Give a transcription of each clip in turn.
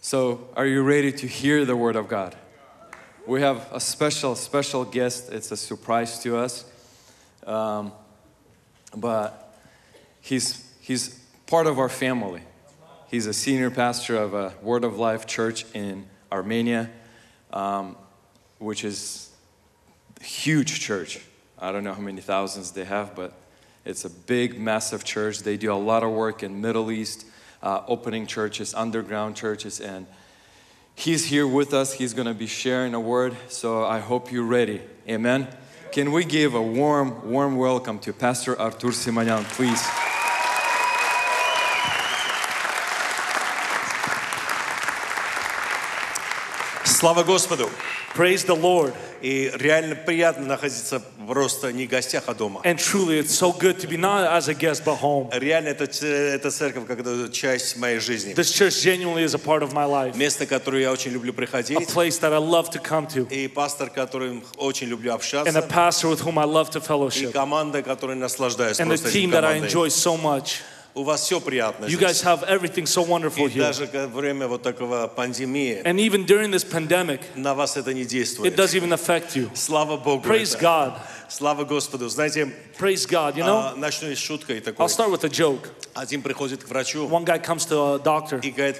So, are you ready to hear the Word of God? We have a special guest. It's a surprise to us. But he's part of our family. He's a senior pastor of a Word of Life church in Armenia, which is a huge church. I don't know how many thousands they have, but it's a big, massive church. They do a lot of work in Middle East, opening churches, underground churches, and he's here with us. He's going to be sharing a word, so I hope you're ready. Amen? Can we give a warm welcome to Pastor Artur Simonyan, please? Слава Господу! Praise the Lord! И реально приятно находиться просто не в гостях, а дома. And truly, it's so good to be not as a guest, but home. Реально, эта церковь как часть моей жизни. This church genuinely is a part of my life. Место, которое я очень люблю приходить. A place that I love to come to. И пастор, которым очень люблю общаться. And a pastor with whom I love to fellowship. И команда, которой наслаждаюсь. And a team that I enjoy so much. You guys have everything so wonderful here. And even during this pandemic, it doesn't even affect you. Praise God. Praise God, you know. I'll start with a joke. One guy comes to a doctor and says,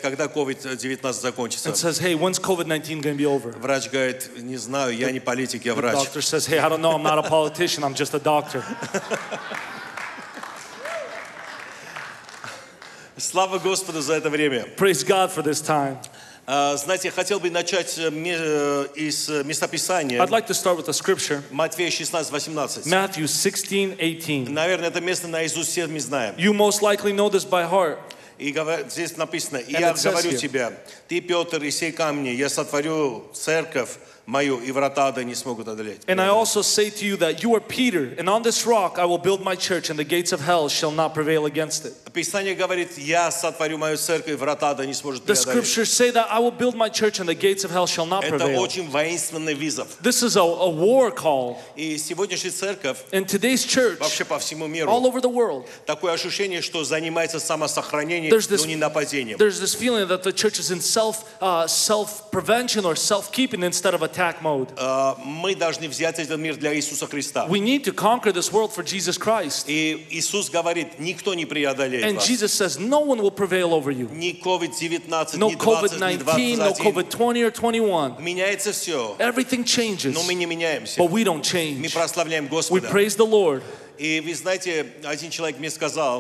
hey, when's COVID-19 going to be over? The doctor says, hey, I don't know, I'm not a politician, I'm just a doctor. Слава Господу за это время. Praise God for this time. Знаете, я хотел бы начать из местописания. I'd like to start with a scripture. Матфея 16:18. Matthew 16:18. Наверное, это место наизусть все мы знаем. You most likely know this by heart. И здесь написано: и я говорю тебе, ты Петр, и сей камни, я сотворю церковь мою, и врата ада не смогут одолеть. And I also say to you that you are Peter, and on this rock I will build my church, and the gates of hell shall not prevail against it. Писание говорит: я сотворю мою церковь, и врата ада не сможет преодолеть. The scriptures say that I will build my church, and the gates of hell shall not prevail. Это очень воинственный вызов. This is a war call. И сегодняшняя церковь, and today's church, вообще по всему миру, all over the world, такое ощущение, что занимается самосохранением. There's this feeling that the church is in self-prevention or self-keeping instead of attack mode. We need to conquer this world for Jesus Christ. And Jesus says, no one will prevail over you. No COVID-19, no COVID-20 or 21. Everything changes, but we don't change. We praise the Lord.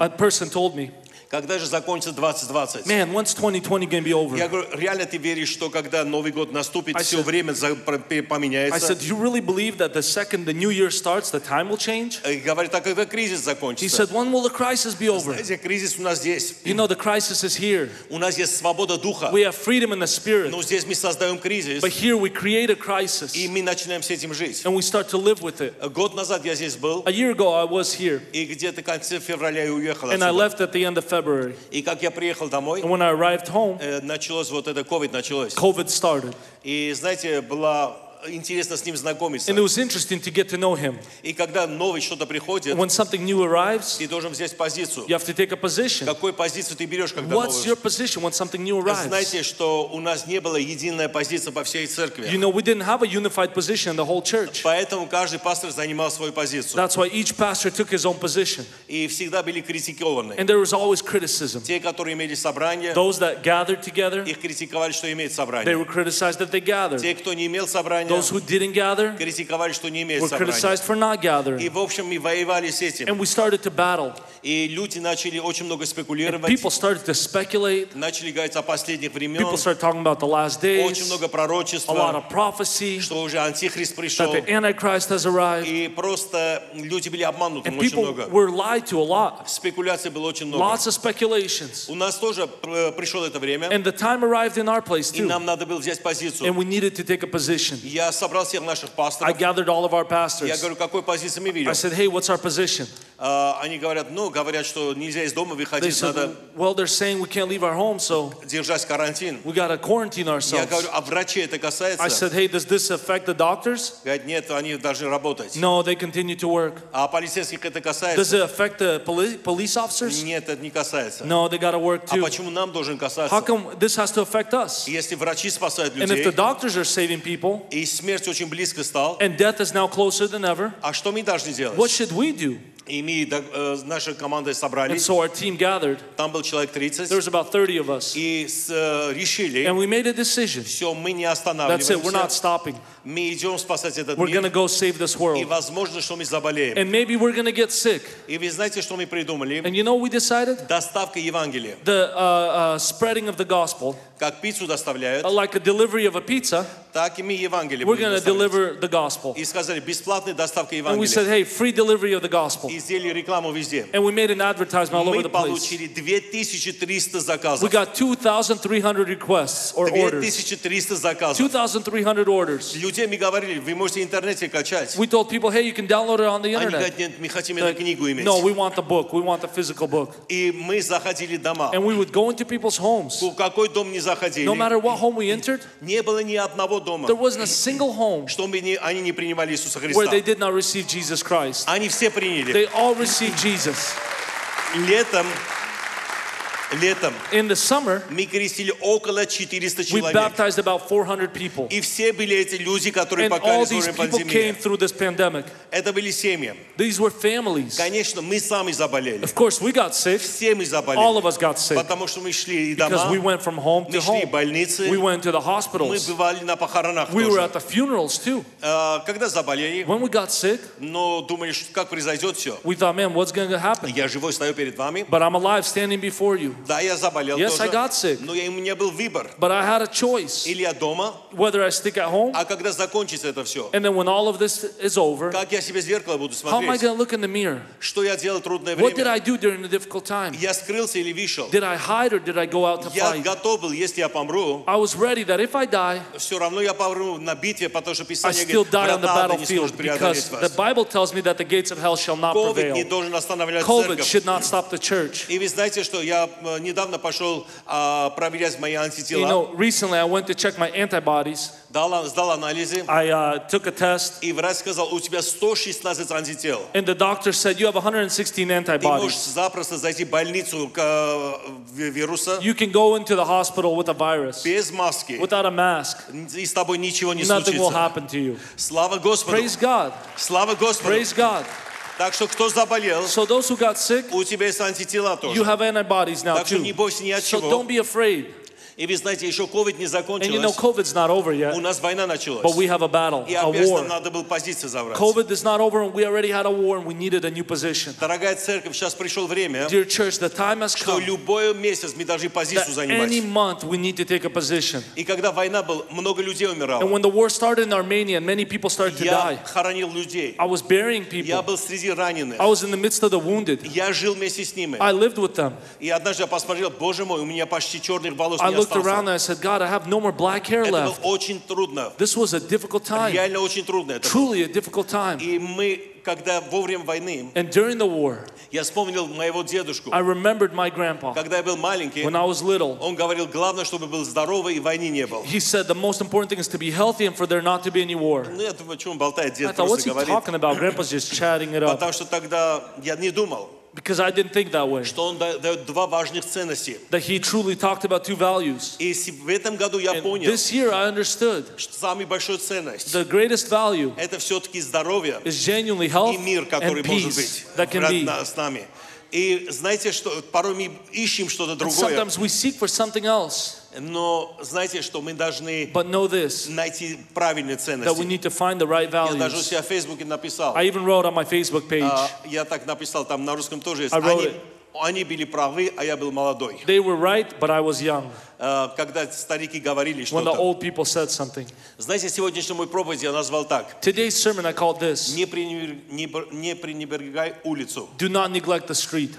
A person told me, когда же закончится 2020? Man, when's 2020 gonna be over? Я говорю, реально ты веришь, что когда Новый год наступит, все время поменяется? I said, do you really believe that the second the new year starts, the time will change? Говорит, а когда кризис закончится? He said, when will the crisis be over? Знаете, кризис у нас здесь. You know, the crisis is here. У нас есть свобода духа. We have freedom in the spirit. Но здесь мы создаем кризис. But here we create a crisis. И мы начинаем с этим жить. And we start to live with it. Год назад я здесь был. A year ago I was here. И где-то в конце февраля я уехал. And I left at the end of February. И как я приехал домой, when I arrived home, началось вот это COVID started. И знаете, была интересно с ним знакомиться. And it was interesting to get to know him. И когда новое что-то приходит, when something new arrives, ты должен взять позицию. You have to take a position. Какую позицию ты берешь, когда новое? What's your position when something new arrives? Знаете, что у нас не было единая позиция по всей церкви. You know, we didn't have a unified position in the whole church. Поэтому каждый пастор занимал свою позицию. That's why each pastor took his own position. И всегда были критикованы. And there was always criticism. Те, которые имели собрание, those that gathered together, их критиковали, что имеют собрание. They were criticized that they gathered. Те, кто не имел собрание, those who didn't gather were criticized for not gathering. And we started to battle. And people started to speculate. People started talking about the last days. A lot of prophecy. That the Antichrist has arrived. And people were lied to a lot. Lots of speculations. And the time arrived in our place too. And we needed to take a position. I gathered all of our pastors. I said, hey, what's our position? Они говорят, ну, говорят, что нельзя из дома выходить, надо. Well, they're saying we can't leave our home, so. Держать карантин. We gotta quarantine ourselves. Я говорю, а врачей это касается? I said, hey, does this affect the doctors? Говорят, нет, они должны работать. No, they continue to work. А полицейских это касается? Does it affect the police officers? Нет, это не касается. No, they gotta work too. А почему нам должен касаться? How come this has to affect us? Если врачи спасают людей. And if the doctors are saving people. И смерть очень близко стала. And death is now closer than ever. А что мы должны делать? What should we do? И мы, наша команда собрались. So our team gathered. Там был человек 30. There was about 30 of us. И решили. And we made a decision. Все, мы не останавливаемся. That's it. We're not stopping. Мы идем спасать этот мир. We're gonna go save this world. И возможно, что мы заболеем. And maybe we're gonna get sick. И вы знаете, что мы придумали? And you know what we decided? Доставка Евангелия. The spreading of the gospel. Как пиццу доставляют. Like a delivery of a pizza. Так и мы Евангелие будем доставлять. We're gonna deliver the gospel. И сказали, бесплатная доставка Евангелия. And we said, hey, free delivery of the gospel. And we made an advertisement all over the place. We got 2,300 requests or orders. 2,300 orders. We told people, hey, you can download it on the internet. No, we want the book. We want the physical book. And we would go into people's homes. No matter what home we entered, there wasn't a single home where they did not receive Jesus Christ. They all received Jesus. In the summer, we baptized about 400 people. And all these people came through this pandemic. These were families. Of course, we got sick. All of us got sick. Because we went from home to home. We went to the hospitals. We were at the funerals too. When we got sick, we thought, man, what's going to happen? But I'm alive standing before you. Yes, I got sick. But I had a choice. Whether I stick at home. And then when all of this is over. How am I going to look in the mirror? What did I do during the difficult time? Did I hide or did I go out to fight? I was ready that if I die. I still die on the battlefield. Because the Bible tells me that the gates of hell shall not prevail. COVID should not stop the church. You know, recently I went to check my antibodies. I took a test. And the doctor said, you have 116 antibodies. You can go into the hospital with a virus. Without a mask. Nothing will happen to you. Praise God. Praise God. So those who got sick, you have antibodies now too. So don't be afraid. And you know, COVID's not over yet. But we have a battle, a war. COVID is not over, and we already had a war, and we needed a new position. Dear church, the time has come that any month we need to take a position. And when the war started in Armenia, and many people started to die, I was burying people. I was in the midst of the wounded. I lived with them. I looked around and I said, God, I have no more black hair left. This was a difficult time. Truly a difficult time. And during the war, I remembered my grandpa. When I was little, he said the most important thing is to be healthy and for there not to be any war. I thought, what's he talking about? Grandpa's just chatting it up. Because I didn't think that way. That he truly talked about two values. And this year I understood the greatest value is genuinely health and peace that can be. И знаете, что порой мы ищем что-то другое. Sometimes we seek for something else. Но знаете, что мы должны найти правильные ценности. That we need to find the right values. Я даже у себя в Фейсбуке написал. I even wrote on my Facebook page. Я так написал, там на русском тоже есть. Они были правы, а я был молодой. They were right, but I was young. когда старики говорили что-то. When the old people said something. Знаете, сегодняшнюю мою проповедь я назвал так. Today's sermon I called this. Не пренебрегай улицу. Do not neglect the street.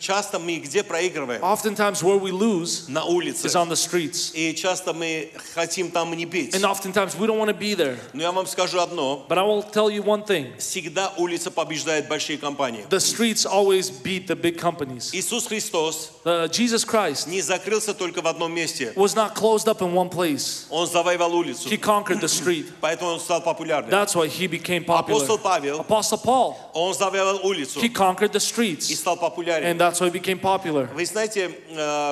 Часто мы где проигрываем? Oftentimes where we lose на улице. Is on the streets. И часто мы хотим там не быть. And oftentimes we don't want to be there. Но я вам скажу одно. But I will tell you one thing. Всегда улица побеждает большие компании. The streets always beat the big companies. Иисус Христос. Jesus Christ. Не закрылся только в одном месте. Was not closed up in one place. Он завоевал улицу. He conquered the street. Поэтому он стал популярным. That's why he became popular. Апостол Павел. Apostle Paul. Он завоевал улицу. He conquered the streets. И стал популярным. And that's why it became popular. Вы знаете,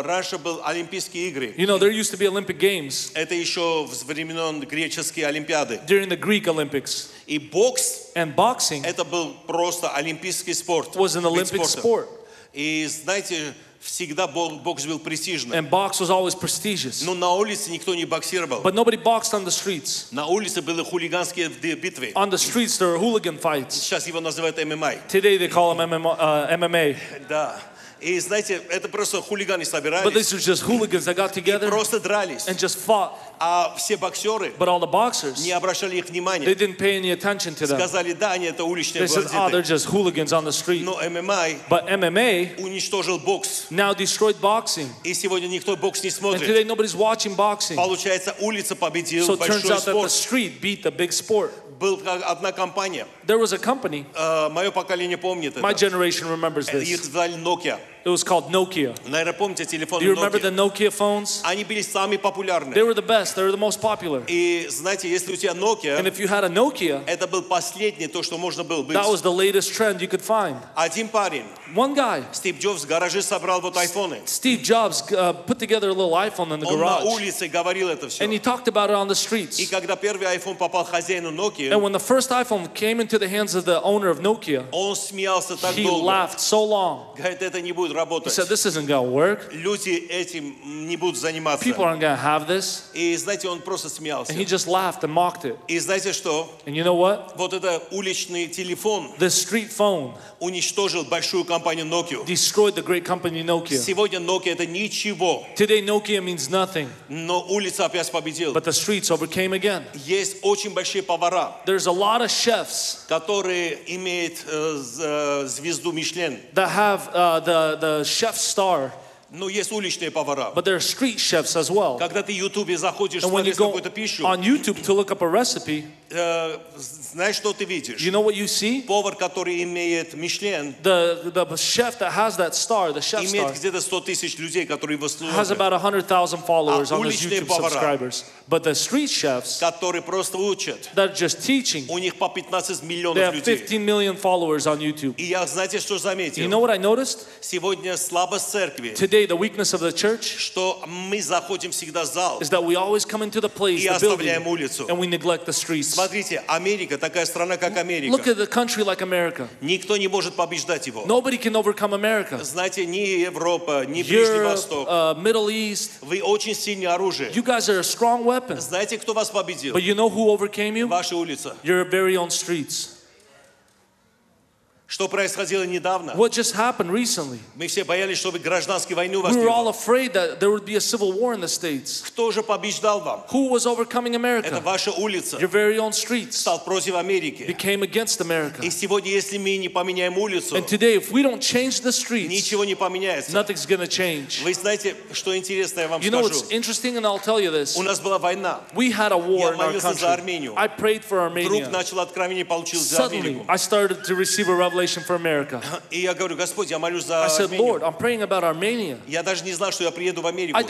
раньше были Олимпийские игры. You know, there used to be Olympic Games. Это еще в времена греческие Олимпиады. During the Greek Olympics. И бокс. And boxing. Это был просто олимпийский спорт. Was an Olympic sport. И знаете, всегда бокс был престижным. And box was always prestigious. Но на улице никто не боксировал. But nobody boxed on the streets. На улице были хулиганские битвы. On the streets there were hooligan fights. Сейчас его называют MMA. Today they call them MMA. Да. И знаете, это просто хулиганы собирались. But these are just hooligans that got together. И просто дрались. And just fought. А все боксеры не обращали их внимания. They didn't pay any attention to them. Сказали, да, они это уличные бандиты. They said, oh, they're just hooligans on the street. Но MMA, but MMA уничтожил бокс. Now destroyed boxing. И сегодня никто бокс не смотрит. And today nobody's watching boxing. Получается, улица победила so большой спорт. So it turns out that the street beat the big sport. Была одна компания. There was a company. Мое поколение помнит это. My generation remembers this. Их звали Nokia. It was called Nokia. Наверное, помните телефоны Nokia? Do you remember the Nokia phones? Они были самые популярные. They were the best. They were the most popular. И знаете, если у тебя Nokia, and if you had a Nokia, это был последний то, что можно было быть. That was the latest trend you could find. Один парень. One guy. Steve Jobs в гараже собрал вот айфоны. Steve Jobs put together a little iPhone in the garage. Он на улице говорил это все. And he talked about it on the streets. И когда первый iPhone попал хозяину Nokia, and when the first iPhone came into the hands of the owner of Nokia, он смеялся так долго. He laughed so long. Говорит, это не будет. He said, this isn't going to work. People aren't going to have this. And he just laughed and mocked it. And you know what? This street phone destroyed the great company Nokia. Today Nokia means nothing. But the streets overcame again. There's a lot of chefs that have the chef star. Но есть уличные повара. But there are street chefs as well. Когда ты в YouTube заходишь, смотришь какую-то пищу. On YouTube to look up a recipe. Знаешь, что ты видишь? You know what you see? Повар, который имеет Мишлен. The chef that has that star, the chef star. Имеет где-то 100 000 людей, которые его слушают. Has about 100,000 followers on his YouTube subscribers. But the street chefs, которые просто учат. They're just teaching. У них по 15 миллионов людей. They have 15 million followers on YouTube. И я, знаете, что заметил? You know what I noticed? Сегодня слабость церкви. The weakness of the church is that we always come into the place, the building, and we neglect the streets. Look at the country like America. Nobody can overcome America. Europe, Middle East. You guys are a strong weapon. But you know who overcame you? Your very own streets. What just happened recently? We were all afraid that there would be a civil war in the States. Who was overcoming America? Your very own streets became against America. And today, if we don't change the streets, nothing's going to change. You know what's interesting, and I'll tell you this. We had a war in our country. I prayed for Armenia. Suddenly, I started to receive a revelation for America. I said, Lord, I'm praying about Armenia. I didn't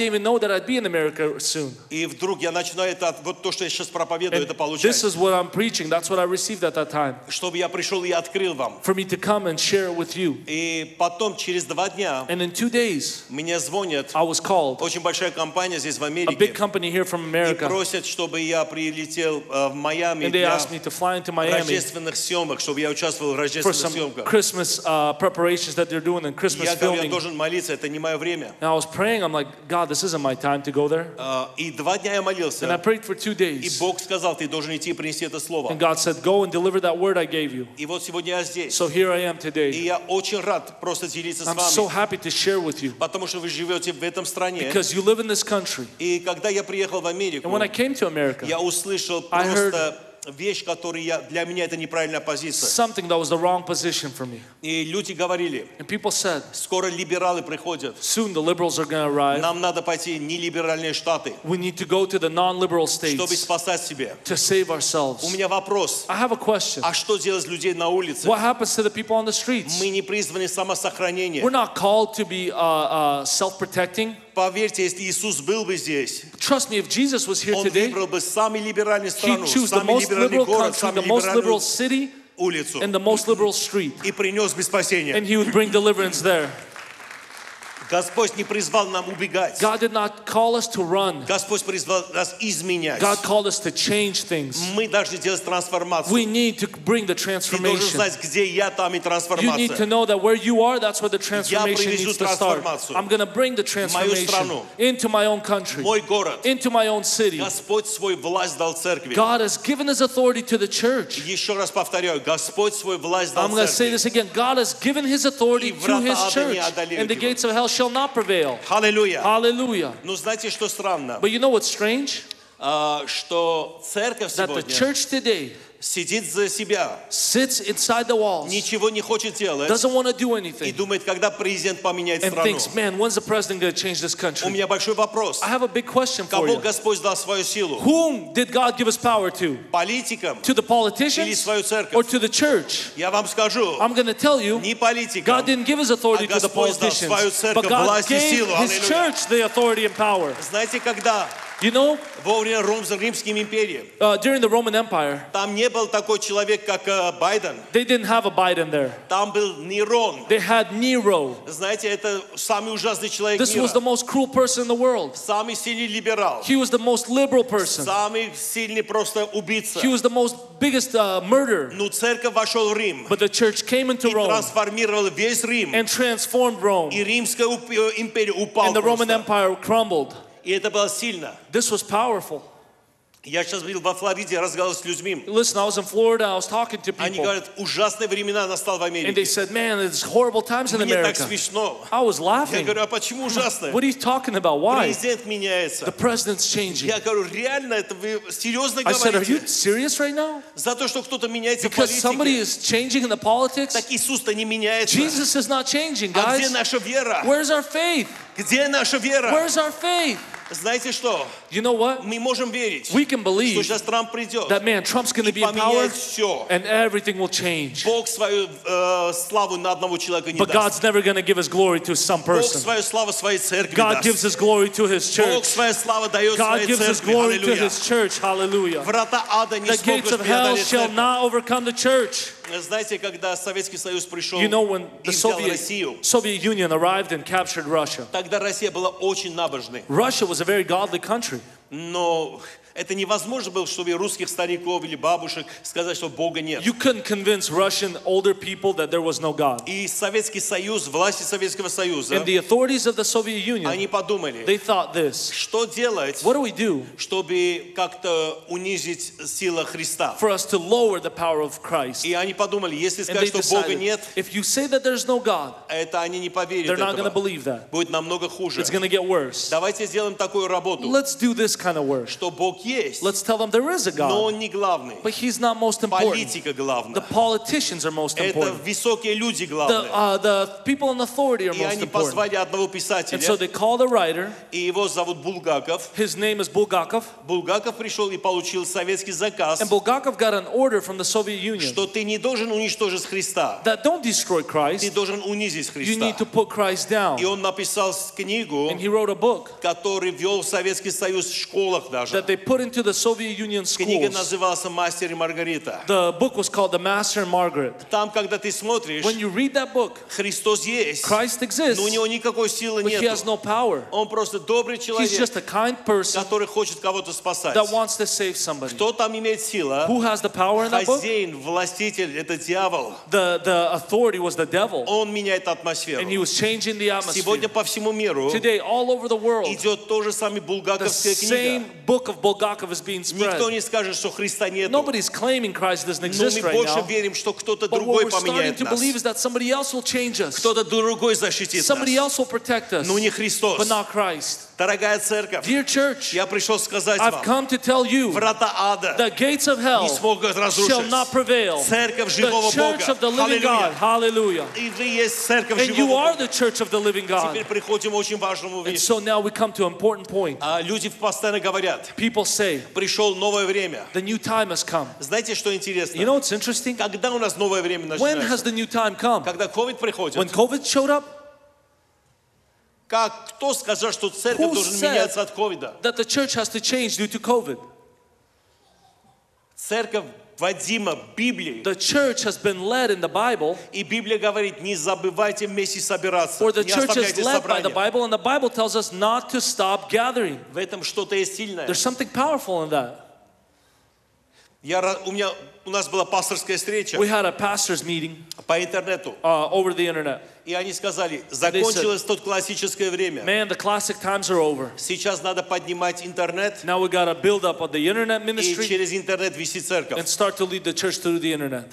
even know that I'd be in America soon. And this is what I'm preaching. That's what I received at that time. For me to come and share it with you. And in 2 days, I was called. A big company here from America. And they asked me to fly into Miami for some съемках. Christmas preparations that they're doing and Christmas filming. Я должен молиться, это не мое время. And I was praying, I'm like, God, this isn't my time to go there. И 2 дня я молился. And I prayed for 2 days. И Бог сказал, ты должен идти и принести это слово. And God said, go and deliver that word I gave you. И вот сегодня я здесь. So here I am today. И я очень рад просто делиться с вами. I'm so happy to share with you. Потому что вы живете в этом стране. Because you live in this country. И когда я приехал в Америку, and when I came to America, я услышал просто вещь, которая для меня это неправильная позиция. Something that was the wrong position for me. И люди говорили. And people said. Скоро либералы приходят. Soon the liberals are going to arrive. Нам надо пойти в нелиберальные штаты. We need to go to the non-liberal states. Чтобы спасать себя. To save ourselves. У меня вопрос. I have a question. А что делать с людьми на улице? What happens to the people on the streets? Мы не призваны самосохранение. We're not called to be self-protecting. Поверьте, если Иисус был бы здесь, trust me, if Jesus was here today, он выбрал бы самую либеральную страну, самый либеральный город, самую либеральную улицу, и принес бы спасение. And he would bring deliverance there. Господь не призвал нам убегать. God did not call us to run. Господь призвал нас изменять. God called us to change things. Мы должны делать трансформацию. We need to bring the transformation. Ты должен знать, где я, там и трансформация. You need to know that where you are, that's where the transformation needs to start. I'm going to bring the transformation into my own country, мой город, into my own city. Господь свою власть дал церкви. God has given His authority to the church. Еще раз повторяю, Господь свою власть дал церкви. I'm going to say this again. God has given His authority to His church, and the gates of hell shall not prevail. Hallelujah. Hallelujah. Но знаете, что странно? But you know what's strange? Что церковь сегодня, that the church today сидит за себя, sits inside the walls, ничего не хочет делать, doesn't want to do anything, и думает, когда президент поменяет страну. And thinks, man, when's the president going to change this country? У меня большой вопрос. I have a big question for you. Кому Господь дал свою силу? Whom did God give His power to? Политикам? To the politicians? Или свою церковь? Or to the church? Я вам скажу. I'm going to tell you. Не политикам. God didn't give His authority to the politicians, but God gave His church the authority and power. Знаете, когда? You know, during the Roman Empire, they didn't have a Biden there. They had Nero. This was the most cruel person in the world. He was the most liberal person. He was the most biggest murderer. But the church came into Rome and transformed Rome. And the Roman Empire crumbled. И это было сильно. This was powerful. Я сейчас был во Флориде, разговаривал с людьми. Listen, I was in Florida, I was talking to people. Они говорят, ужасные времена настали в Америке. And they said, man, it's horrible times in America. Мне так смешно. I was laughing. Я говорю, а почему ужасные? What are you talking about? Why? Президент меняется. The president's changing. Я говорю, реально, это вы серьезно говорите? I said, are you serious right now? За то, что кто-то меняется в политике. Because somebody is changing in the politics. Так Иисус-то не меняется. Jesus is not changing, guys. А где наша вера? Where's our faith? Где наша вера? Where's our faith? Знаете что? You know what? Мы можем верить, we can believe что сейчас Трамп придет, that man, Trump's going to be in power, все. And everything will change. Бог свою славу на одного человека не but даст. God's never going to give His glory to some person. Бог свою славу своей церкви God даст. Gives His glory to His church. Бог свою славу дает God своей gives церкви. His glory Hallelujah. To His church. Hallelujah. Врата ада не the смогут gates of hell shall not overcome the church. Знаете, когда Советский Союз пришел you know, when the Soviet Union arrived and captured Russia, тогда Россия была очень набожной. Russia was a very godly country. Но это невозможно было, чтобы русских стариков или бабушек сказать, что Бога нет. You couldn't convince Russian older people that there was no God. И Советский Союз, власти Советского Союза, and the authorities of the Soviet Union, они подумали, they thought this. Что делать, what do we do, чтобы как-то унизить силу Христа? For us to lower the power of Christ. И они подумали, если сказать, что Бога нет, if you say that there's no God, это они не поверят. They're not going to believe that. Будет намного хуже. It's going to get worse. Давайте сделаем такую работу. Let's do this kind of work. Что Бог есть, let's tell them there is a God. Но он не главный. But He's not most important. Политика главная. The politicians are most important. Это высокие люди главные. The people in authority are most important. И они позвали одного писателя. And so they called a writer. И его зовут Булгаков. His name is Bulgakov. Булгаков пришел и получил советский заказ. And Bulgakov got an order from the Soviet Union. Что ты не должен уничтожить Христа. That don't destroy Christ. Ты должен унизить Христа. You need to put Christ down. И он написал книгу. And he wrote a book. Который ввел Советский Союз в школу. школах даже. That they put into the Soviet Union schools. Книга называлась «Мастер и Маргарита». The book was called The Master and Margarita. Там, когда ты смотришь, when you read that book, Христос есть, Christ exists, но у него никакой силы нет. He has no power. Он просто добрый человек, he's just a kind person, который хочет кого-то спасать. That wants to save somebody. Кто там имеет силу? Who has the power in that book? Хозяин, властитель, это дьявол. The authority was the devil. Он меняет атмосферу. And he was changing the atmosphere. Сегодня по всему миру. Today, all over the world. Идет то же самое Булгаковская книга. The same book of Bulgakov is being spread. Никто не скажет, что Христа нет. Nobody's claiming Christ doesn't exist right now. Но мы больше верим, что кто-то другой поменяет нас. But what we're starting to believe is that somebody else will change us. Кто-то другой защитит нас. Somebody else will protect us. Но не Христос. But not Christ. Дорогая церковь, dear church, я пришел сказать вам, I've come to tell you, врата ада the gates of hell не смогут разрушить shall not prevail. Церковь живого the church Бога. Of the living God. Hallelujah. И вы есть церковь and живого you are Бога. The church of the living God. Теперь приходим к очень важному вещи. And so now we come to an important point. Люди постоянно говорят, people say, пришел новое время. The new time has come. Знаете, что интересно? You know what's interesting? Когда у нас новое время начинается? When has the new time come? Когда COVID приходит? When COVID showed up? Как кто сказал, что церковь должна меняться от ковида? That the church has to change due to COVID. Церковь водима Библией. The church has been led in the Bible. И Библия говорит: не забывайте вместе собираться. Or the church is led by the Bible, and the Bible tells us not to stop gathering. В этом что-то есть сильное. There's something powerful in that. У нас была пасторская встреча. We had a pastors meeting. По интернету. Over the internet. И они сказали, закончилось то классическое время. Man, the classic times are over. Сейчас надо поднимать интернет. Now we got to build up on the internet ministry. И через интернет вести церковь. And start to lead the church through the internet.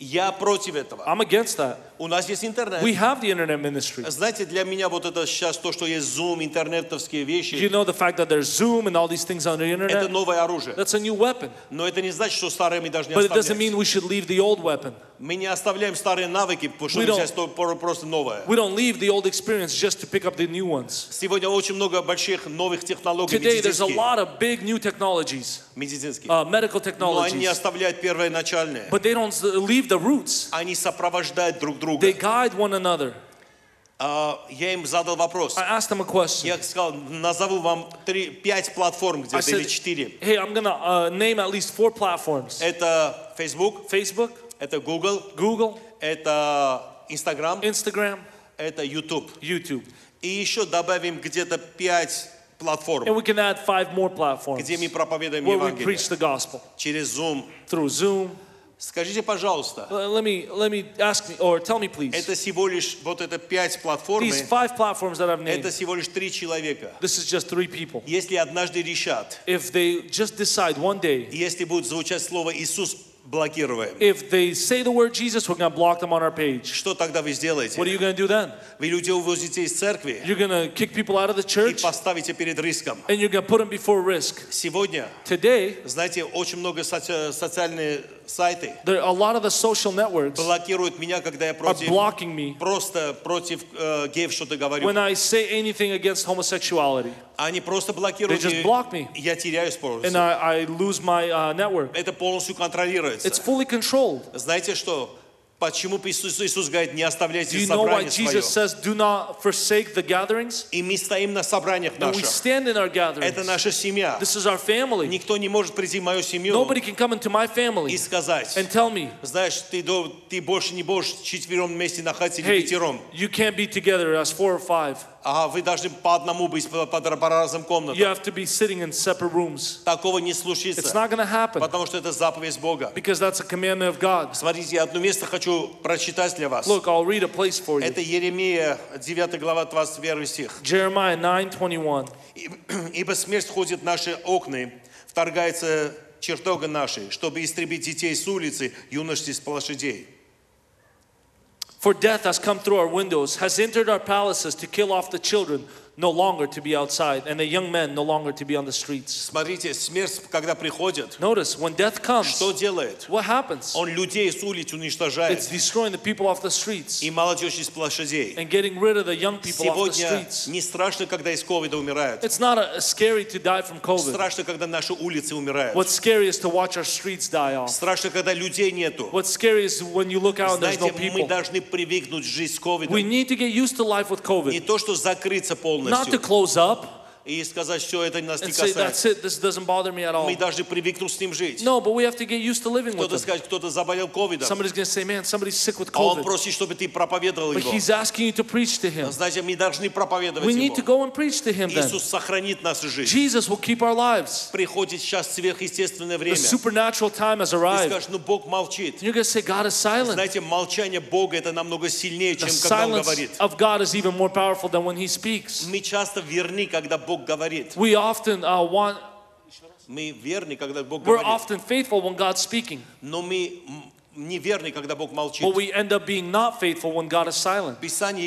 Я против этого. I'm against that. У нас есть интернет. We have the internet ministry. Знаете, для меня вот это сейчас то, что есть Zoom, интернетовские вещи. You know the fact that there's Zoom and all these things on the internet. Это новое оружие. That's a new weapon. Но это не значит, что старые мы должны оставлять. But it doesn't mean we should leave the old weapon. Мы не оставляем старые навыки, потому что сейчас просто новое. We don't leave the old experience just to pick up the new ones. Сегодня очень много больших новых технологий. Today there's a lot of big new technologies. Медицинские. Medical technologies. Но они оставляют первоначальные. But they don't leave the roots. Они сопровождают друг друга. They guide one another. Я им задал вопрос. I asked them a question. Я сказал, назову вам 5 платформ где-то или 4. Hey, I'm gonna name at least 4 platforms. Это Facebook. Это Google. Это Instagram. Это YouTube. И еще добавим где-то 5 платформ. And we can add 5 more platforms. Где мы проповедуем Евангелие. Where we preach the gospel. Через Zoom. Through Zoom. Скажите, пожалуйста. Let me ask me or tell me please. Это всего лишь вот это 5 платформ. These 5 platforms that I've named. Это всего лишь 3 человека. This is just 3 people. Если однажды решат. If they just decide one day. Если будет звучать слово Иисус, блокируем. If they say the word Jesus, we're going to block them on our page. Что тогда вы сделаете? What are you going to do then? Вы людей увозите из церкви. You're going to kick people out of the church. И поставите перед риском. And you're going to put them before risk. Сегодня. Today. Знаете, очень много социальные сайты. There, a lot of the social networks. Блокируют меня, когда я против. Are blocking me. Просто против геев что-то говорю. When I say anything against homosexuality. Они просто блокируют. They just block me. Я теряю спорт. And I lose my network. Это полностью контролирует. It's fully controlled. Знаете что? Почему Иисус говорит, не оставляйте собрание свое? Jesus says, do not forsake the gatherings. И мы стоим на собраниях наших. We stand in our gatherings. Это наша семья. This is our family. Никто не может прийти в мою семью. Nobody can come into my family. И сказать. And tell me. Знаешь, ты больше не будешь четвером вместе находиться или пятером. You can't be together as 4 or 5. Вы должны по одному быть по разным комнатам. You have to be sitting in separate rooms. Такого не случится. It's not going to happen. Потому что это заповедь Бога. Because that's a commandment of God. Смотрите, я одно место хочу прочитать для вас. Look, I'll read a place for you. Это Иеремия 9 глава 21 стих. Jeremiah 9:21. Ибо смерть ходит в наши окна, вторгается чертога нашей, чтобы истребить детей с улицы, юношей с площадей. For death has come through our windows, has entered our palaces to kill off the children, no longer to be outside, and the young men no longer to be on the streets. Смотрите, смерть, когда приходит. Notice, when death comes, что делает? What happens? Он людей с улиц уничтожает. It's destroying the people off the streets. И молодежь из площадей. And getting rid of the young people off the streets. Сегодня не страшно, когда из ковида умирают. It's not scary to die from COVID. Страшно, когда наши улицы умирают. What's scary is to watch our streets die off. Страшно, когда людей нету. What's scary is when you look out and there's no people. Мы должны привыкнуть жить с ковидом. We need to get used to life with COVID. Не то, что закрыться полностью. Not to close up. и сказать, что это нас не касается. Мы даже привыкнем с ним жить. Кто-то скажет, кто-то заболел ковидом. А он просит, чтобы ты проповедовал его. Значит, мы должны проповедовать его. Иисус сохранит нашу жизнь. Приходит сейчас сверхъестественное время. Ты скажешь, ну Бог молчит. Знаете, молчание Бога это намного сильнее, чем когда Он говорит. Мы часто верны, когда Бог говорит. Мы верны, когда Бог говорит. Но мы неверны, когда Бог молчит. В Писании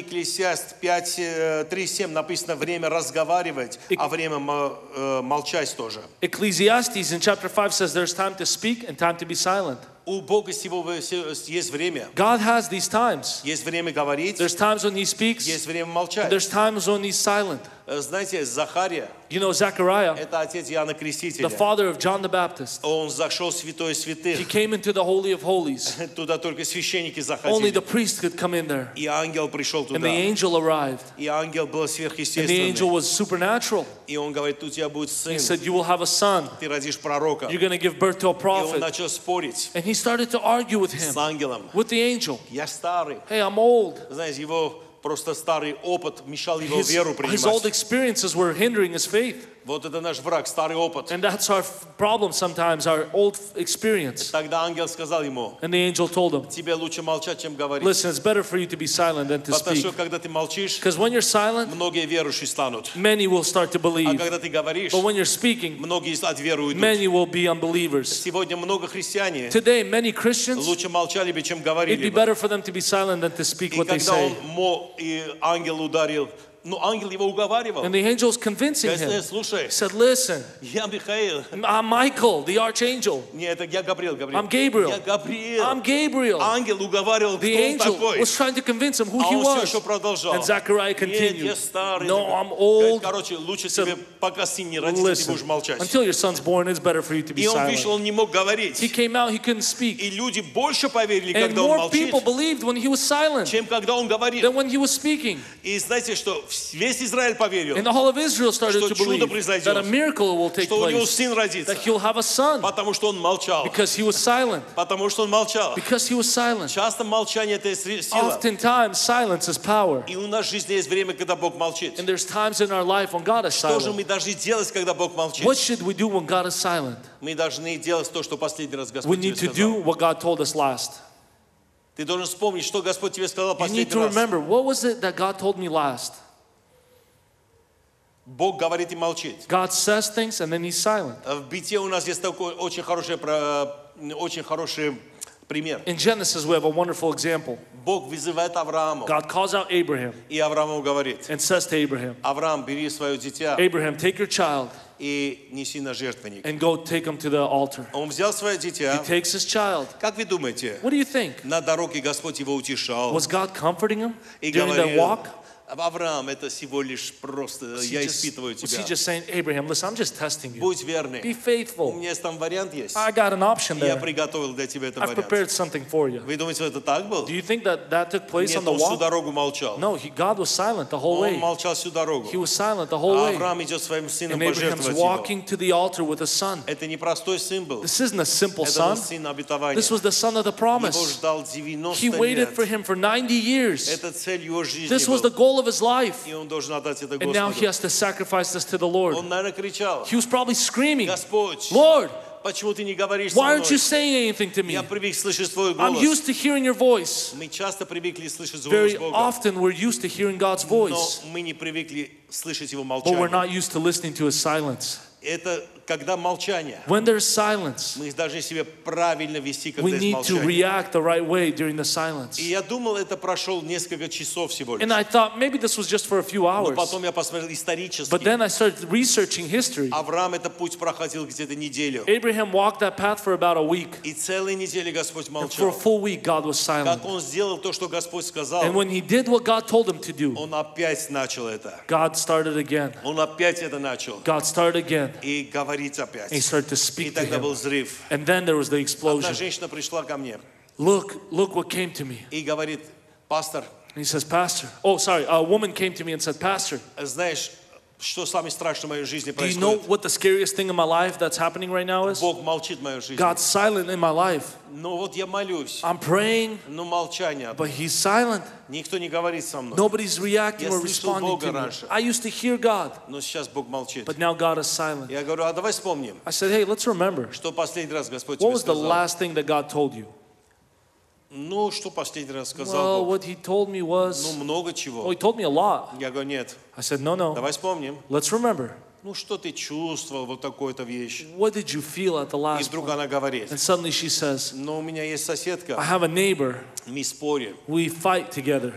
Ecclesiastes 5:3-7 написано: время разговаривать, а время молчать тоже. Ecclesiastes in chapter 5 says there's time to speak and time to be silent. У Бога есть время. God has these times. Есть время говорить. There's times when He speaks. Есть время молчать. There's times when He's silent. Знаете, Захария. You know Zechariah. Это отец Иоанна Крестителя. The father of John the Baptist. Он зашел в святое святых. He came into the holy of holies. Туда только священники заходили. Only the priest could come in there. И ангел пришел туда. And the angel arrived. И ангел был сверхъестественный. And the angel was supernatural. И он говорит, у тебя будет сын. He said, you will have a son. Ты родишь пророка. You're going to give birth to a prophet. И он начал спорить. And he started to argue with him. С ангелом. With the angel. Я старый. Hey, I'm old. Знаешь, его просто старый опыт мешал его веру принимать. His old experiences were hindering his faith. Вот это наш враг, старый опыт. And that's our problem sometimes, our old experience. Тогда ангел сказал ему. And the angel told him. Тебе лучше молчать, чем говорить. Listen, it's better for you to be silent than to speak. Потому что когда ты молчишь, because when you're silent, многие верующие станут. Many will start to believe. А когда ты говоришь, but when you're speaking, многие от веры уйдут. Many will be unbelievers. Сегодня много христиане. Today, many Christians. Лучше молчали бы, чем говорили. It'd be better for them to be silent than to speak what they say. И когда он ангел ударил. Но ангел его уговаривал. And the angel was convincing him. He said, listen, I'm Michael, the archangel. I'm Gabriel. I'm Gabriel. The angel was trying to convince him who he was. And Zechariah continued, no, I'm old. He said, listen, until your son's born, it's better for you to be silent. He came out, he couldn't speak. And more people believed when he was silent than when he was speaking. Весь Израиль поверил, что чудо произойдет, что у него сын родится, потому что он молчал. Потому что он молчал. Часто молчание — это сила. И у нас в жизни есть время, когда Бог молчит. Что же мы должны делать, когда Бог молчит? Мы должны делать то, что последний раз Господь тебе сказал. Ты должен вспомнить, что Господь тебе сказал последний раз. What was it that God told me last? Бог говорит и молчит. God says things and then He's silent. В Бытие у нас есть такой очень хороший пример. In Genesis we have a wonderful example. Бог вызывает Авраама. God calls out Abraham. И Аврааму говорит. And says to Abraham. Авраам, бери свое дитя. Abraham, take your child. И неси на жертвенник. And go take him to the altar. Он взял свое дитя. He takes his child. Как вы думаете? What do you think? На дороге Господь его утешал. Was God comforting him during the walk? Авраам, это всего лишь просто я испытываю тебя. Was he just saying, Abraham, listen, I'm just testing you. Будь верный. Be faithful. У меня там вариант есть. I got an option there. Я приготовил для тебя этот вариант. I prepared something for you. Вы думаете, это так было? Do you think that took place on the walk? Нет, он всю дорогу молчал. No, God was silent the whole way. Он молчал всю дорогу. He was silent the whole way. Авраам идет своим сыном пожертвовать его. And Abraham's walking to the altar with a son. Это не простой сын был. This isn't a simple son. Это сын обетования. This was the son of the promise. Его ждал 90 лет. He waited for him for 90 years. Это цель его жизни. This was the goal of his life. And now he has to sacrifice this to the Lord. He was probably screaming, Lord, why aren't you saying anything to me? I'm used to hearing your voice. Very often we're used to hearing God's voice. But we're not used to listening to His silence. When there's silence, we need to react the right way during the silence. And I thought maybe this was just for a few hours. But then I started researching history. Abraham walked that path for about a week. And for a full week, God was silent. And when he did what God told him to do, God started again. God started again. И говорить опять. И тогда был взрыв. Одна женщина пришла ко мне. Look what came to me. И говорит, пастор. And he says, pastor. Oh, sorry. A woman came to me and said, pastor. Знаешь, Что самое страшное в моей жизни происходит? Do you know what the scariest thing in my life that's happening right now is? Бог молчит в моей жизни. God's silent in my life. Но вот я молюсь. I'm praying. Но молчание. But He's silent. Никто не говорит со мной. Nobody's reacting or responding to me. I used to hear God. Но сейчас Бог молчит. But now God is silent. Я говорю, а давай вспомним. I said, hey, let's remember. Что последний раз Господь тебе сказал? What was the last thing that God told you? Ну, что последний раз сказал Бог? Well, what He told me was. Ну, много чего. Oh, He told me a lot. Я говорю, нет. I said, no, no. Давай вспомним. Let's remember. Ну, что ты чувствовал вот такую-то вещь? What did you feel at the last? И вдруг она говорит. And suddenly she says. Но у меня есть соседка. I have a neighbor. Мы спорим. We fight together.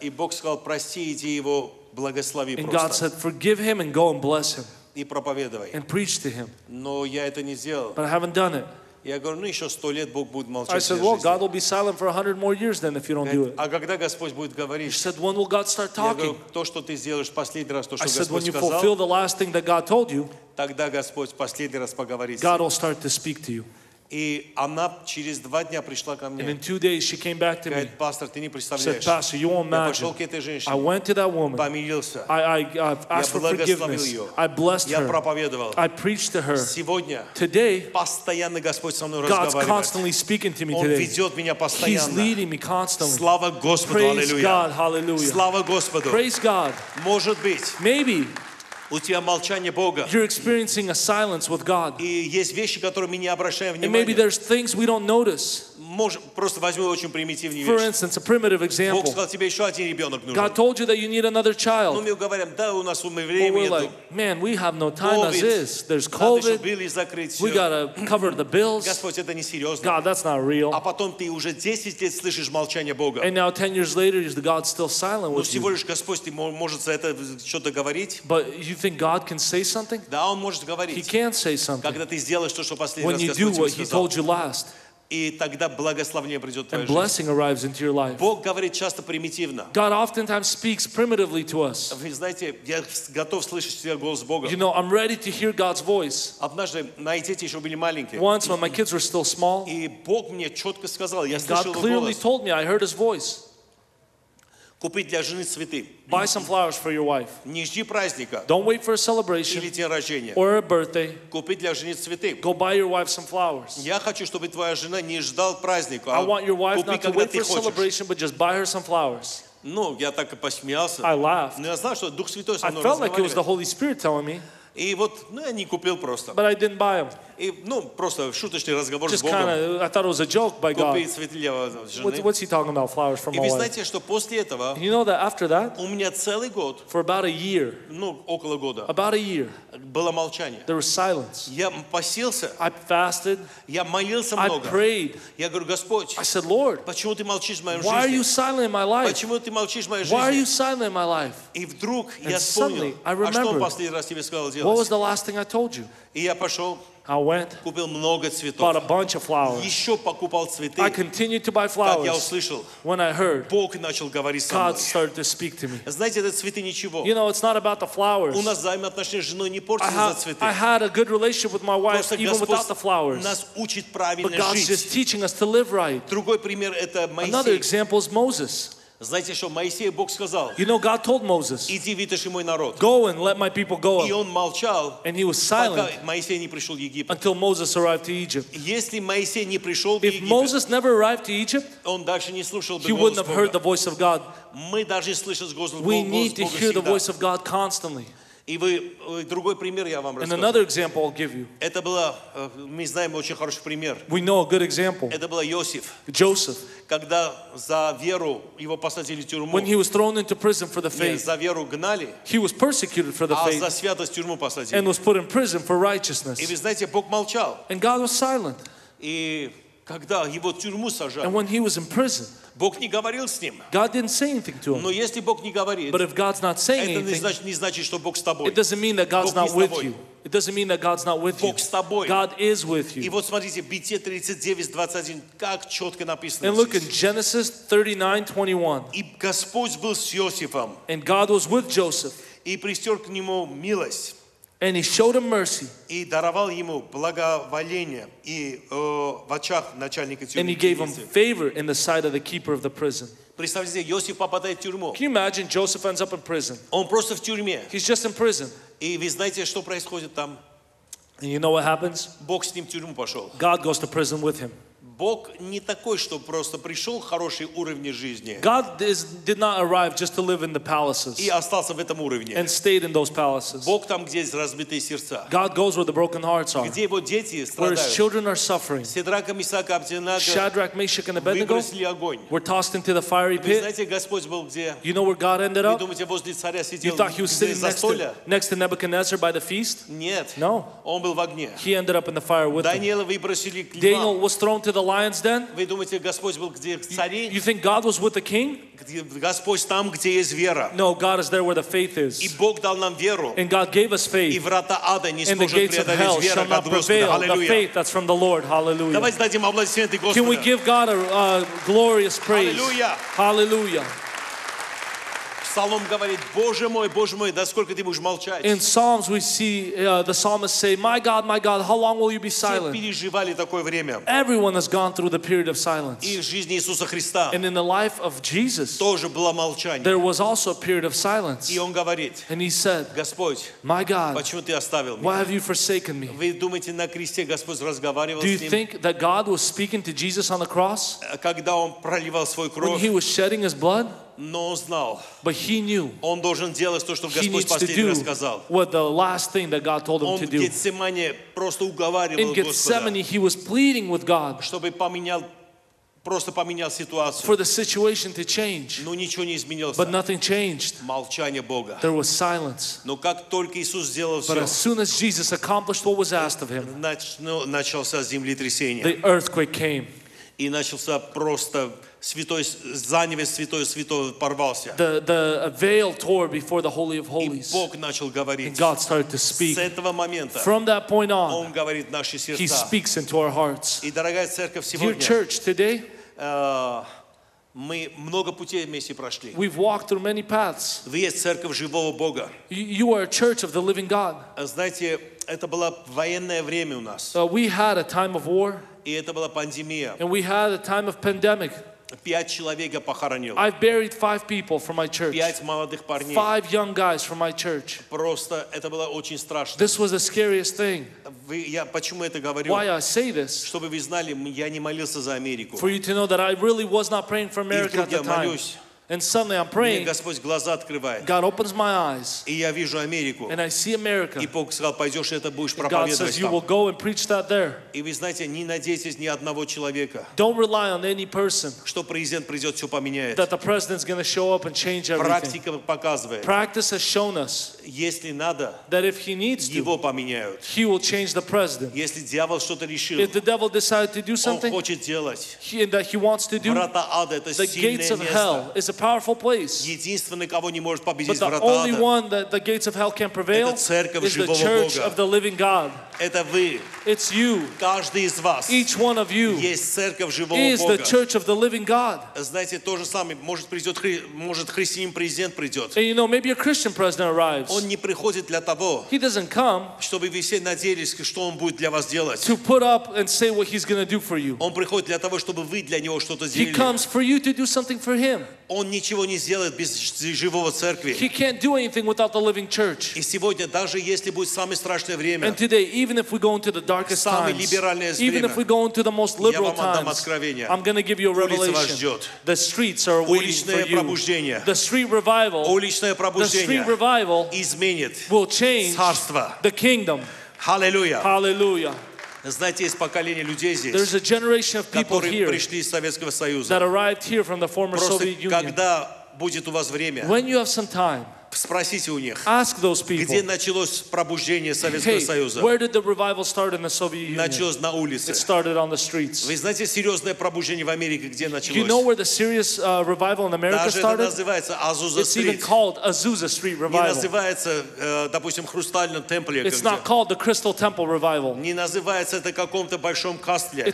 И Бог сказал, прости, иди его благослови просто. And God said, forgive him and go and bless him. И проповедовай. And preach to him. Но я это не сделал. But I haven't done it. Я говорю, ну еще 100 лет Бог будет молчать. I said, well, God will be silent for 100 more years then if you don't do it. А когда Господь будет говорить? She said, when will God start talking? Я говорю, то, что ты сделаешь последний раз, то, что Господь сказал. I said, when you fulfill the last thing that God told you, тогда Господь последний раз поговорит. God will start to speak to you. И она через 2 дня пришла ко мне. And in 2 days she came back to me. Говорит, пастор, ты не представляешь. She said, Pastor, you won't imagine. Я пошел к этой женщине. I went to that woman. Помолился. I asked for forgiveness. Ее. I blessed her. Я проповедовал. I preached to her. Сегодня. Today. Постоянно Господь со мной разговаривает. God's constantly speaking to me today. Он ведет меня постоянно. He's leading me constantly. Слава Господу, аллилуйя. Praise God, hallelujah. Слава Господу. Praise God. Может быть. Maybe. У тебя молчание Бога. You're experiencing a silence with God. И есть вещи, которые мы не обращаем внимания. And maybe there's things we don't notice. Просто возьму очень примитивную вещь. For instance, a primitive example. Бог сказал, тебе еще один ребенок нужен. God told you that you need another child. Ну мы говорим, да, у нас времени нет. Man, we have no time as is. There's COVID. We gotta cover the bills. Господь, это не серьезно. God, that's not real. А потом ты уже 10 лет слышишь молчание Бога. And now 10 years later, God's still silent with you. Но всего лишь Господь может за это что-то говорить. But you think God can say something? Да, он может говорить. He can say something. Когда ты сделаешь то, что последний раз Господь тебе сказал. When you do what He told you last. И тогда благословение придет в твою жизнь. Бог говорит часто примитивно. God oftentimes speaks primitively to us. Вы знаете, я готов слышать себя голос Бога. You know, I'm ready to hear God's voice. Однажды мои дети еще были маленькие. Once when my kids were still small. И Бог мне четко сказал, я слышал Его голос. God clearly told me, I heard His voice. Купить для жены цветы. Buy some flowers for your wife. Не жди праздника. Don't wait for a celebration. Или день рождения. Or a birthday. Купить для жены цветы. Go buy your wife some flowers. Я хочу, чтобы твоя жена не ждала праздника. I want your wife not to wait for a celebration, but just buy her some flowers. Ну, я так и посмеялся. I laughed. Но я знал, что Дух Святой со мной разговаривает. I felt like it was the Holy Spirit telling me. И вот, ну, я не купил просто. But I didn't buy them. И, ну, просто шуточный разговор с Богом. I thought it was a joke by God. Купи цветы для жены. What's he talking about? Flowers for my wife. И вы знаете, что после этого? You know that after that? У меня целый год. For about a year. Ну, около года. About a year. Было молчание. There was silence. Я постился. I fasted. Я молился много. I prayed. Я говорю, Господь. I said, Lord. Почему ты молчишь в моей жизни? Why are you silent in my life? Почему ты молчишь в моей жизни? Why are you silent in my life? И вдруг я вспомнил. А что последний раз тебе сказал? What was the last thing I told you? I went, bought a bunch of flowers. I continued to buy flowers. When I heard, God started to speak to me. You know, it's not about the flowers. I had a good relationship with my wife even without the flowers. But God's just teaching us to live right. Another example is Moses. Знаете, что Моисею Бог сказал? You know, God told Moses, иди, вытащи мой народ. Go and let my people go. И он молчал, and he was silent, пока Моисей не пришел в Египет. Until Moses arrived to Egypt. Если Моисей не пришел в Египет, if Moses never arrived to Egypt, он дальше не слушал бы голос Бога. He wouldn't have heard the voice of God. Мы должны слышать голос Бога. We need to hear the voice of God constantly. И другой пример я вам расскажу. And another example I'll give you. Это было, мы знаем очень хороший пример. We know a good example. Это был Иосиф. Joseph. Когда за веру его посадили в тюрьму. When he was thrown into prison for the faith. За веру гнали. He was persecuted for the faith. А за святость в тюрьму посадили. And was put in prison for righteousness. И вы знаете, Бог молчал. And God was silent. И когда его в тюрьму сажали. And when he was in prison. Бог не говорил с ним. God didn't say anything to him. Но если Бог не говорит, but if God's not saying anything, это не значит, что Бог с тобой. It doesn't mean that God's not with you. It doesn't mean that God's not with you. God is with you. И вот смотрите, Бытие 39:21, как четко написано. And look in Genesis 39:21. И Господь был с Иосифом. And God was with Joseph. И пристер к нему милость. And he showed him mercy. И даровал ему благоволение и в очах начальника тюрьмы. And he gave him favor in the sight of the keeper of the prison. Представьте себе, Иосиф попадает в тюрьму. Can you imagine Joseph ends up in prison? Он просто в тюрьме. He's just in prison. И вы знаете, что происходит там? And you know what happens? Бог с ним в тюрьму пошел. God goes to prison with him. Бог не такой, что просто пришел в хороший уровень жизни. God did not arrive just to live in the palaces. И остался в этом уровне. And stayed in those palaces. Бог там, где есть разбитые сердца. God goes where the broken hearts are. Где его дети страдают. Where his children are suffering. Сидрака, Мисака, Абдинака. Shadrach, Meshach, and Abednego. Выбросили огонь. Were tossed into the fiery pit. Вы знаете, Господь был где? You know where God ended up? Вы думаете, возле царя сидел? You thought he was sitting next to Nebuchadnezzar by the feast? Нет. No. Он был в огне. He ended up in the fire with him. Daniel выбросили к львам. Daniel was thrown to the lion's den? Вы думаете, Господь был где царей? You think God was with the king? Господь там, где есть вера. No, God is there where the faith is. И Бог дал нам веру. And God gave us faith. И врата ада не сможет преодолеть веру, как Господа. The faith that's from the Lord. Hallelujah. Давайте дадим аплодисменты Господу. Can we give God a glorious praise? Hallelujah. Hallelujah. Псалом говорит: Боже мой, да сколько ты будешь молчать? In Psalms we see the psalmist say, my God, how long will you be silent? Все переживали такое время. Everyone has gone through the period of silence. И в жизни Иисуса Христа. And in the life of Jesus, тоже было молчание. There was also a period of silence. И он говорит: And he said, Господь, my God, почему ты оставил меня? Why have you forsaken me? Вы думаете, на кресте Господь разговаривал с ним? Do you think that God was speaking to Jesus on the cross? Когда он проливал свою кровь? When he was shedding his blood? Но он знал. But he knew. Он должен делать то, что Господь последний рассказал. What the last thing that God told him to do. Он в Гетсемане просто уговаривал Господа. In Gethsemane he was pleading with God. Чтобы поменял, просто поменял ситуацию. For the situation to change. Но ничего не изменилось. But nothing changed. Молчание Бога. There was silence. Но как только Иисус сделал все. But as soon as Jesus accomplished what was asked of him. Начался землетрясение. The earthquake came. И начался просто святой занавес святого порвался. The veil tore before the holy of holies. И Бог начал говорить. And God started to speak. С этого момента. From that point on, он говорит в наши сердца. He speaks into our hearts. И дорогая церковь сегодня. Dear church today, мы много путей вместе прошли. We've walked through many paths. Вы есть церковь живого Бога. You are a church of the living God. Знаете, это было военное время у нас. We had a time of war. И это была пандемия. And we had a time of pandemic. 5 человек я похоронил. I've buried 5 people from my church. 5 молодых парней. 5 young guys from my church. Просто это было очень страшно. This was the scariest thing. Я почему это говорю? Why I say this? Чтобы вы знали, я не молился за Америку. For you to know that I really was not praying for America at the time. And suddenly I'm praying. God opens my eyes. And I see America. And God says, you will go and preach that there. Don't rely on any person. That the president's going to show up and change everything. Practice has shown us. That if he needs to, he will change the president. If the devil decided to do something, that he wants to do, the gates of hell is a powerful place. But the only one that the gates of hell can prevail is the church of the living God. It's you. Each one of you is the church of the living God. And you know, maybe a Christian president arrives. He doesn't come to put up and say what he's going to do for you. He comes for you to do something for him. He can't do anything without the living church. And today, even if we go into the darkest times, even if we go into the most liberal times, I'm going to give you a revelation. The streets are waiting for you. The street revival will change the kingdom. Hallelujah. Hallelujah. Знаете, есть поколение людей здесь, которые пришли из Советского Союза. Просто когда будет у вас время, спросите у них, где началось пробуждение Советского Союза. Началось на улице. Вы знаете, серьезное пробуждение в Америке где началось? Даже это называется Azusa Street. Не называется, допустим, Хрустальным Темплем. Не называется это каком-то большом кастле. Или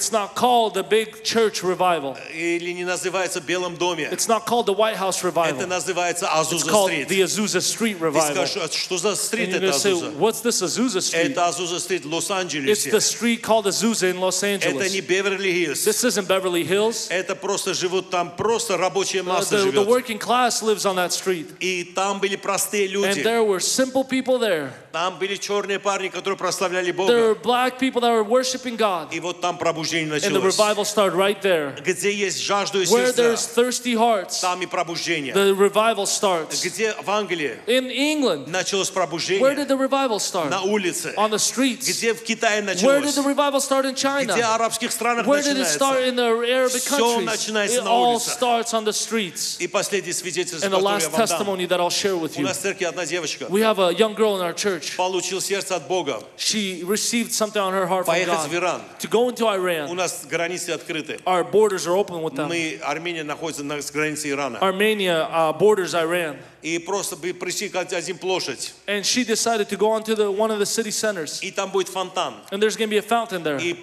не называется Белым доме. Это называется Azusa Street. Azusa Street Revival. Что за стрит это Azusa? What's this Azusa Street? Это Azusa Street, Лос-Анджелес. It's the street called Azusa in Los Angeles. Это не Беверли-Хиллз. This isn't Beverly Hills. Это просто живут там просто рабочая масса живет. The working class lives on that street. И там были простые люди. And there were simple people there. Там были черные парни, которые прославляли Бога. There were black people that were worshiping God. И вот там пробуждение началось. And the revival started right there. Где есть жажду и сердца. Where there's thirsty hearts. Там и пробуждение. The revival starts. Где в Англии? In England. Началось пробуждение. Where did the revival start? На улице. On the streets. Где в Китае началось? Where did the revival start in China? Где в арабских странах начинается? Where did it start in the Arabic countries? It all starts on the streets. И последнее свидетельство, and the last testimony that I'll share with you. У нас в церкви одна девочка. We have a young girl in our church. Получил сердце от Бога. She received something on her heart from God. Поехать в Иран. To go into Iran. У нас границы открыты. Our borders are open with them. Мы Армения находится на границе Ирана. Armenia borders Iran. И просто прийти к один площадь. And she decided to go onto one of the city centers. И там будет фонтан. And there's going to be a fountain there. И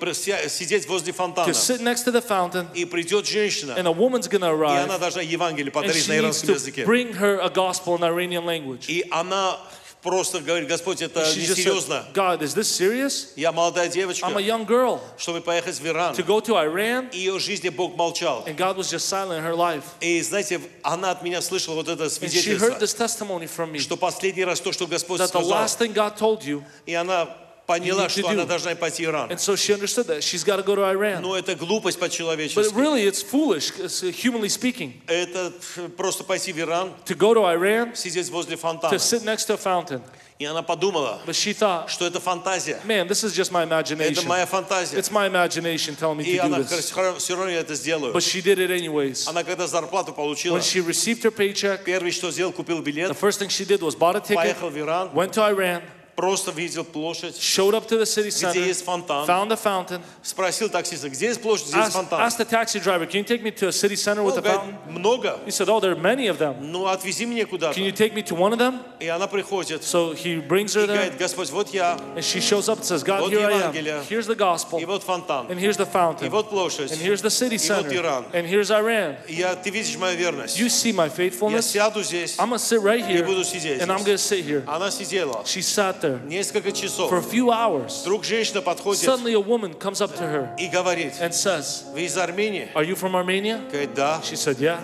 сидеть возле фонтана. To sit next to the fountain. И придет женщина. And a woman's going to arrive. И она должна Евангелие подарить на иранском языке. And she needs to bring her a gospel in Iranian language. И она просто говорит: Господь, это несерьезно. God, is this serious? Я молодая девочка. I'm a young girl. Чтобы поехать в Иран. To go to Iran. И ее жизни Бог молчал. And God was just silent in her life. И знаете, она от меня слышала вот это свидетельство. And she heard this testimony from me. Что последний раз то, что Господь сказал. That the last thing God told you. И она поняла, что она должна пойти в Иран. And so she understood that she's got to go to Iran. Но это глупость по-человечески. But really, it's foolish, humanly speaking. Это просто пойти в Иран. To go to Iran. Сидеть возле фонтана. To sit next to a fountain. И она подумала, что это фантазия. Man, this is just my imagination. Это моя фантазия. It's my imagination telling me to do this. И она все равно это сделала. But she did it anyways. Она когда зарплату получила, when she received her paycheck, первое что сделал, купил билет. The first thing she did was bought a ticket. Поехал в Иран. Went to Iran. Просто видел площадь. Showed up to the city center. Где есть фонтан? Found a fountain. Спросил таксиста, где есть площадь, где есть фонтан? Asked the taxi driver, can you take me to a city center with a fountain? Много. He said, oh, there are many of them. Ну отвези меня куда-то. Can you take me to one of them? И она приходит. So he brings her there. Говорит: Господь, вот я. And she shows up and says, God, here I am. Here's the gospel. И вот фонтан. And here's the fountain. И вот площадь. And here's the city center. И вот Иран. And here's Iran. Ты видишь мою верность. You see my faithfulness. Я сяду здесь. I'm gonna sit right here. И буду сидеть. And I'm gonna sit here. Она сидела. She sat there. Несколько часов. For a few hours, вдруг женщина подходит. Suddenly a woman comes up to her и говорит: and says, вы из Армении? Are you from Armenia? Говорит: да. She said, yeah.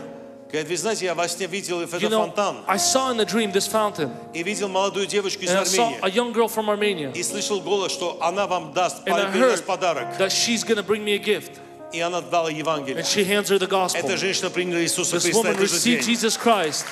Говорит: вы знаете, я во сне видел этот фонтан. I saw in a dream this fountain. И видел молодую девочку из Армении. A young girl from Armenia. И слышал голос, что она вам даст подарок. That she's going to bring me a gift. И она дала Евангелие. And she hands her the gospel. Эта женщина приняла Иисуса Христа. This woman received Jesus Christ.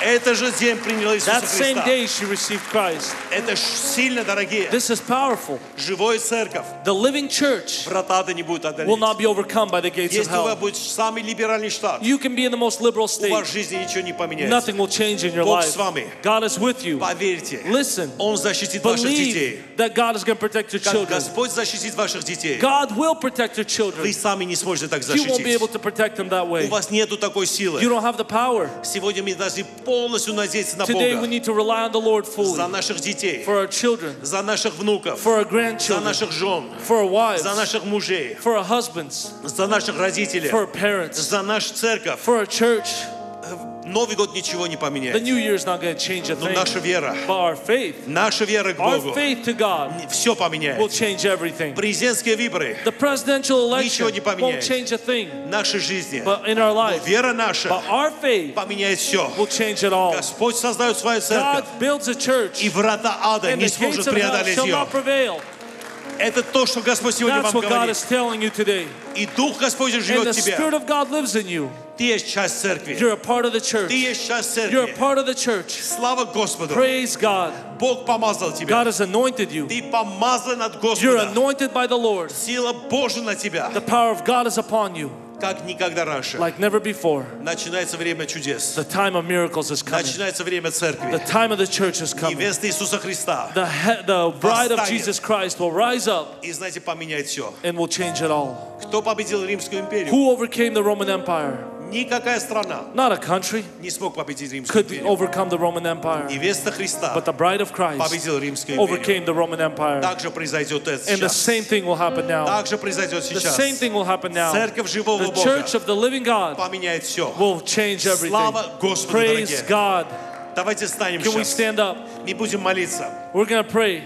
Этот же день приняла Иисуса Христа. That same day she received Christ. Это сильно, дорогие. This is powerful. Живая церковь. The living church will not be overcome by the gates of hell. Если вы будете самый либеральный штат, you can be in the most liberal state. У вас жизни ничего не поменяется. Nothing will change in your life. Бог с вами. God is with you. Поверьте. Listen. Он защитит ваших детей. Believe that God is going to protect your children. Господь защитит ваших детей. God will protect your children. Вы сами не сможете так защитить. You won't be able to protect them that way. У вас нету такой силы. You don't have the power. Сегодня мы должны полностью надеяться на Бога. Today we need to rely on the Lord fully. За наших детей. For our children. За наших внуков. For our grandchildren. За наших жен. For our wives. За наших мужей. For our husbands. За наших родителей. For our parents. За нашу церковь. For our church. Новый год ничего не поменяет. The New Year's not going to change a thing. Но наша вера к Богу, our faith to God, все поменяет. Will change everything. Президентские выборы, the presidential election, ничего не поменяет. Won't change a thing. Наши жизни, but in our life, но вера наша, but our faith, поменяет все. Will change it all. Господь создает свою церковь. God builds a church, и врата ада не сможет преодолеть ее. Это то, что Господь сегодня вам говорит. И Дух Господень живет в тебе. Ты есть часть церкви. You're a part of the church. Ты есть часть церкви. You're a part of the church. Слава Господу. Praise God. Бог помазал тебя. God has anointed you. Ты помазан от Господа. You're anointed by the Lord. Сила Божья на тебя. The power of God is upon you. Как никогда раньше. Like never before. Начинается время чудес. The time of miracles is coming. Начинается время церкви. The time of the church is coming. Невеста Иисуса Христа. The bride of Jesus Christ will rise up. И знаете, поменяет все. And will change it all. Кто победил Римскую империю? Who overcame the Roman Empire? Никакая страна not a country не смог победить Римскую империю. Could overcome the Roman Empire. Невеста Христа but the bride of Christ победила Римскую империю. Overcame the Roman Empire. Также произойдет это сейчас. And the same thing will happen now. Также произойдет сейчас. The same thing will happen now. Церковь живого Бога. The church of the living God поменяет все. Will change everything. Слава Господу, дорогие. Praise God. Давайте встанем сейчас. Can we stand up? Мы будем молиться. We're going to pray.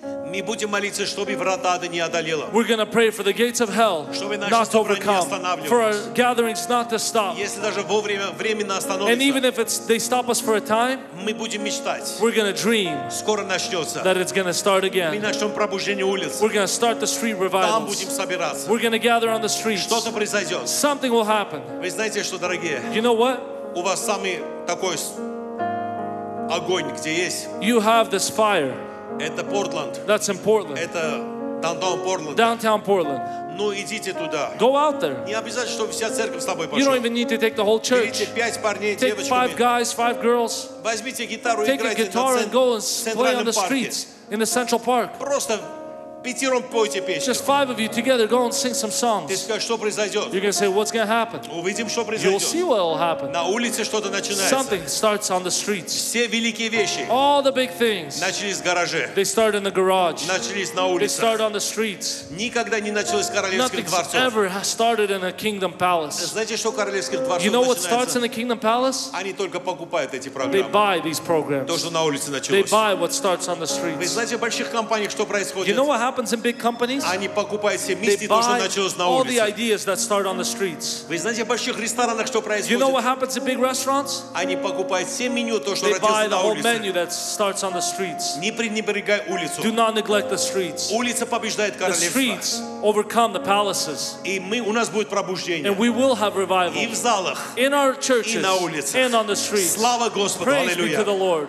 Мы будем молиться, чтобы врата ада не одолела. We're going to pray for the gates of hell not to overcome, for our gatherings not to stop. Если даже вовремя временно остановится, and even if it's, they stop us for a time, мы будем мечтать. We're going to dream скоро начнется. That it's going to start again. Мы начнем пробуждение улиц. We're going to start the street revivals. Там будем собираться. We're going to gather on the streets. Что-то произойдет. Something will happen. Вы знаете, что, дорогие? You know what? У вас самый такой огонь, где есть. You have this fire. Это Portland. That's in Portland. Это downtown Portland. Downtown Portland. Ну идите туда. Go out there. Не обязательно, чтобы вся церковь с тобой пошла. You don't even need to take the whole church. Берите 5 парней, девочек. Take 5 guys, 5 girls. Возьмите гитару и играйте на центральном парке. In the Central Park. Просто пятером пойте песню. Just 5 of you together go and sing some songs. Ты скажешь, что произойдет? You're going to say, what's going to happen? Увидим, что произойдет. You'll see what will happen. На улице что-то начинается. Something starts on the streets. Все великие вещи. All the big things. Начались в гараже. They start in the garage. Начались на улице. They start on the streets. Никогда не началось в королевских дворцах. Nothing's ever started in a kingdom palace. Знаете, что в королевских дворцах начинается? You know what starts in a kingdom palace? Они только покупают эти программы. They buy these programs. То, что на улице началось. They buy what starts on the streets. Вы знаете, в больших компаниях что происходит? You know what happens in big companies? Они покупают все вместе то, что началось на улице. All the ideas that start on the streets. Вы знаете, в больших ресторанах что происходит? You know what happens in big restaurants? Они покупают все меню то, что родилось на улице. They buy the whole menu that starts on the streets. Не пренебрегай улицу. Do not neglect the streets. Улица побеждает королевство. The streets overcome the palaces. И у нас будет пробуждение. And we will have revival. И в залах. In our churches. И на улицах. And on the streets. Слава Господу, аллилуйя. Praise be to the Lord.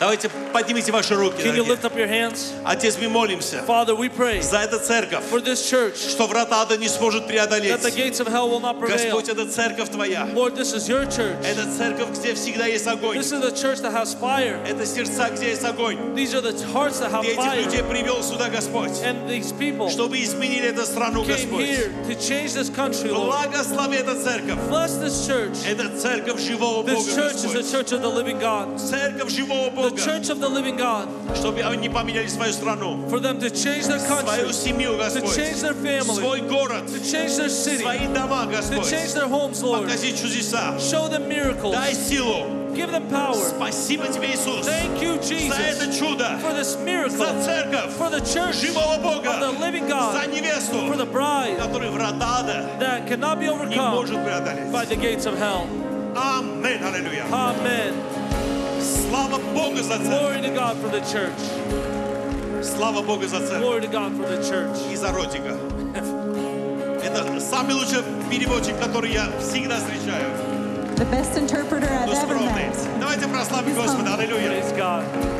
Давайте поднимите ваши руки. Can you lift up your hands? Отец, мы молимся. Father, we pray. За эту церковь. For this church. Что врата ада не сможет преодолеть. That the gates of hell will not prevail. Господь, это церковь твоя. Lord, this is your church. Это церковь, где всегда есть огонь. This is the church that has fire. Это сердца, где есть огонь. These are the hearts that have fire. Этих людей привел сюда Господь. And these people. Чтобы изменили эту страну, Господь. Came here to change this country, Lord. Благослови эту церковь. Bless this church. Это церковь живого Бога, Господь. This church is the church of the living God. Церковь живого Бога. The church of the living God. For them to change their country, to change their family, to change their city, to change their homes, Lord. Show them miracles. Give them power. Thank you, Jesus, for this miracle, for the church of the living God, for the bride that cannot be overcome by the gates of hell. Amen. Hallelujah. Amen. Слава Богу за церковь. Glory to God for the church. Слава Богу за церковь. Glory to God for the church. Из Ротика. Это самый лучший переводчик, который я всегда встречаю. The best interpreter I've ever met. Давайте прославим Господа. Аллилуйя. Praise God.